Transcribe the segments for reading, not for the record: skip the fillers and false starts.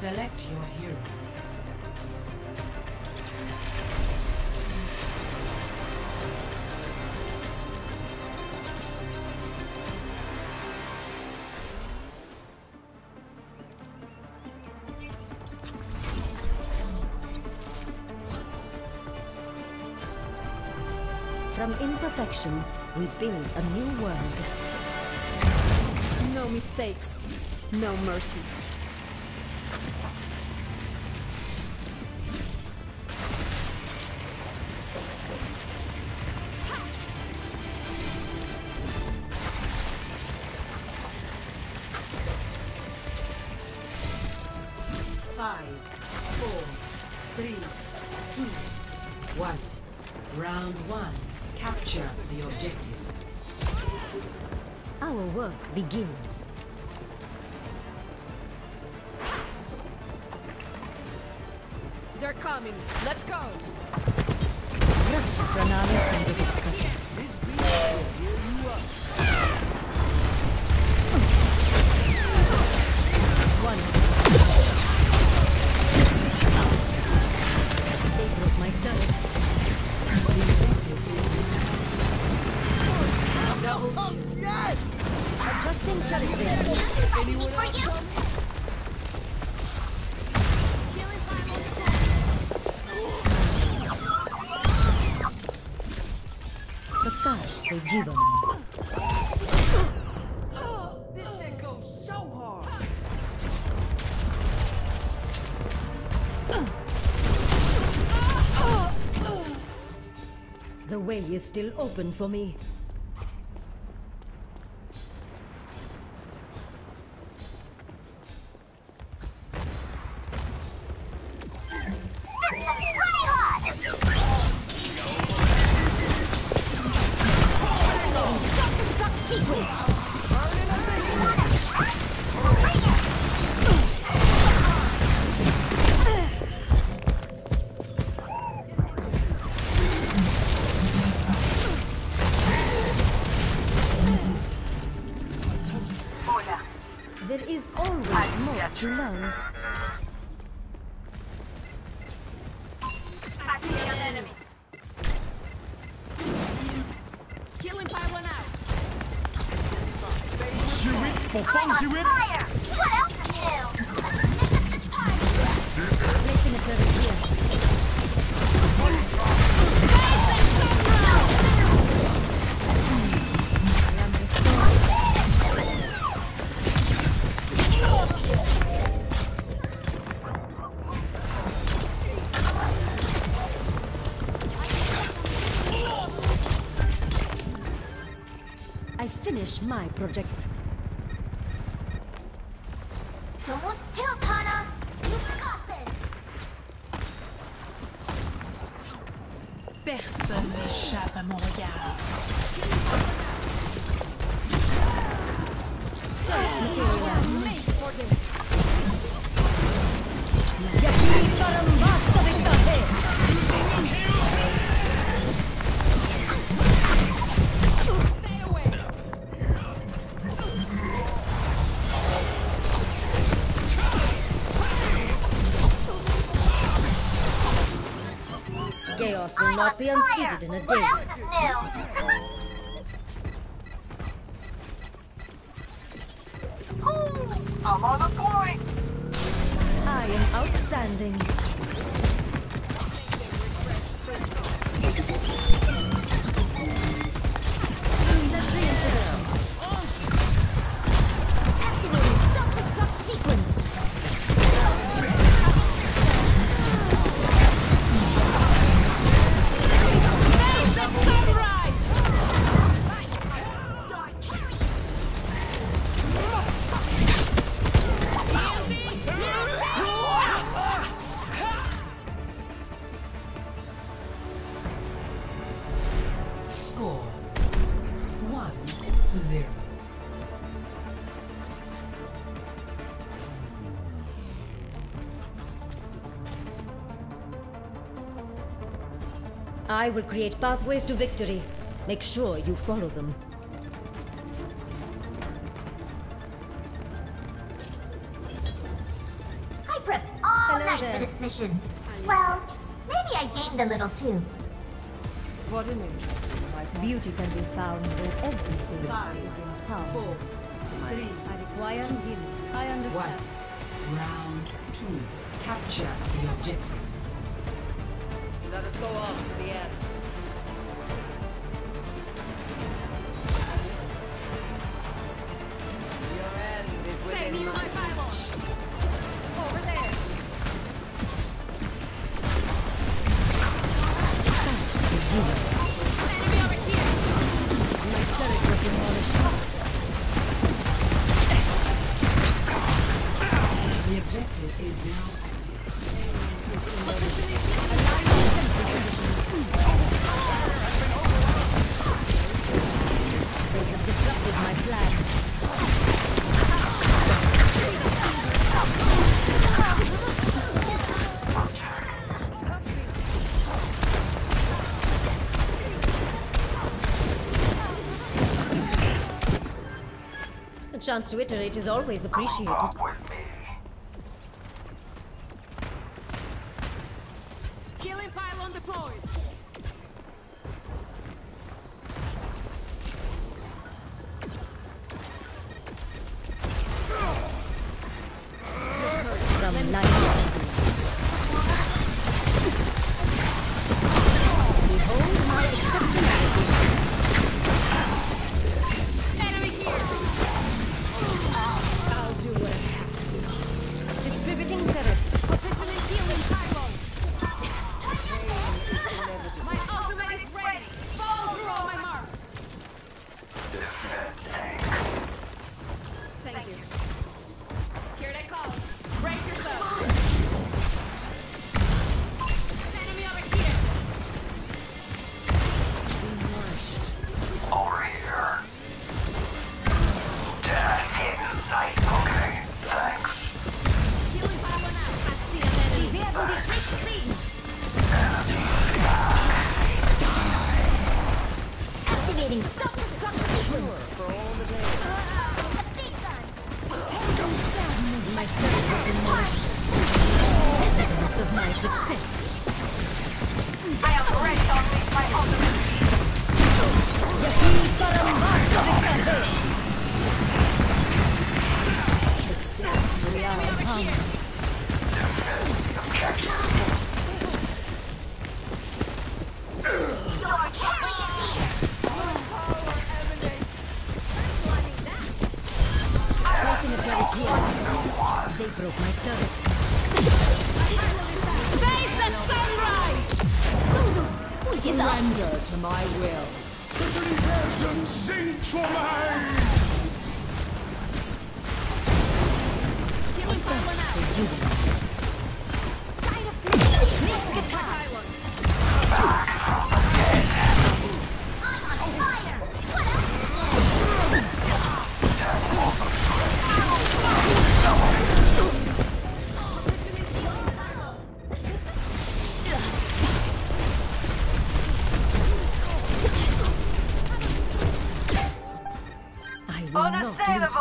Select your hero. From imperfection, we build a new world. No mistakes, no mercy. Begins. They're coming. Let's go. Russia from our side. One. They broke my turret. Double. Oh, yes! Adjusting television. Anyone else come? Killing fire. The cars say Jivan. This shit goes so hard. The way is still open for me. My projects. Don't tilt, Hana! You've got this! Personne n'échappe à mon regard. Not be unseated in a day. I'm on the point. I am outstanding. Set the infidel. Activating self-destruct sequence. I will create pathways to victory. Make sure you follow them. I for this mission. Well, maybe I gained a little too. What an interesting life. Beauty can be found in everything. Four, three, I require healing. I understand. One. Round 2. Capture the objective. Let us go on to the end. Your end is within my firewatch. Over there. Enemy over here. My turret was demolished. The objective is now active. Positioning. Alignment. They have disrupted my plan. A chance to iterate is always appreciated.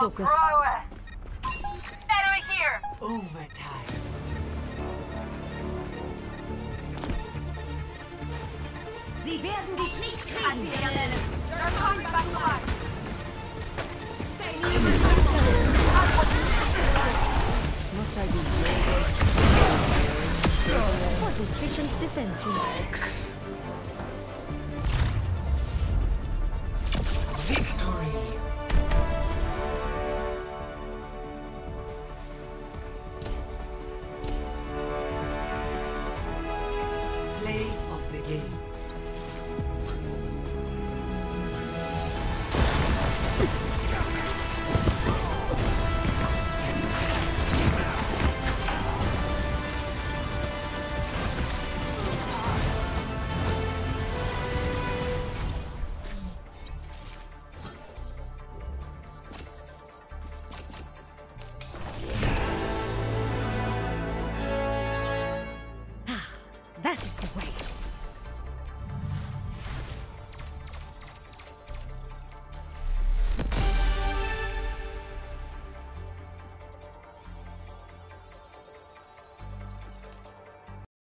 Focus. Prowess. Enemy here. Overtime. Sie werden dich nicht kriegen. You're coming back alive. Stay near me. Must I do? What efficient defenses. That is the way.